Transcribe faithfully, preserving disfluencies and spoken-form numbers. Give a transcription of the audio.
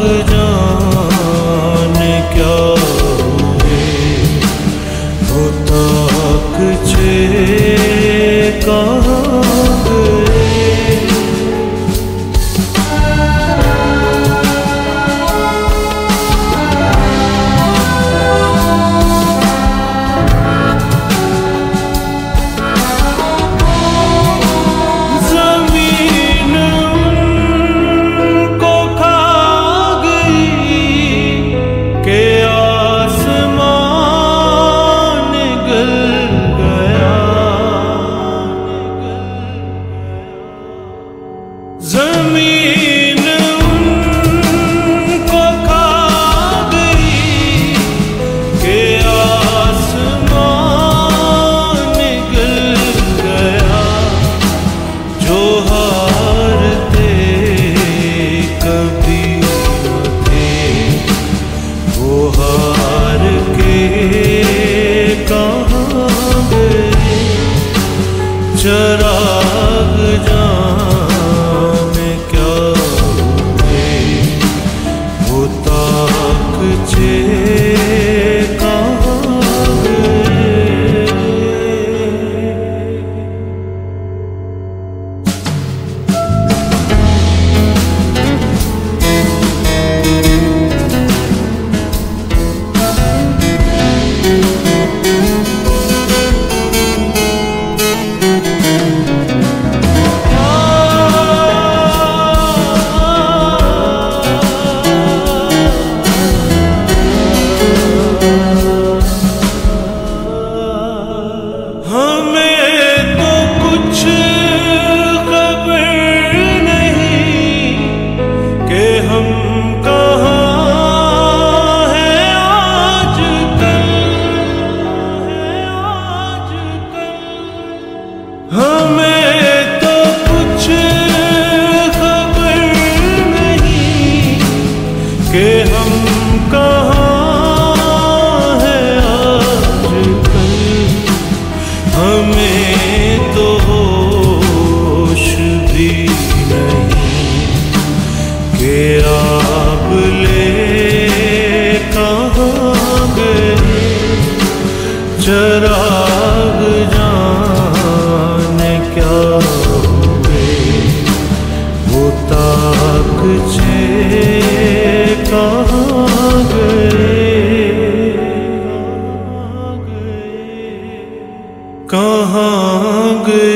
जाने क्या हुए वो तक छे कहाँ चराग जाने क्या हुए वो ताक छे कहाँ गए कहाँ गए।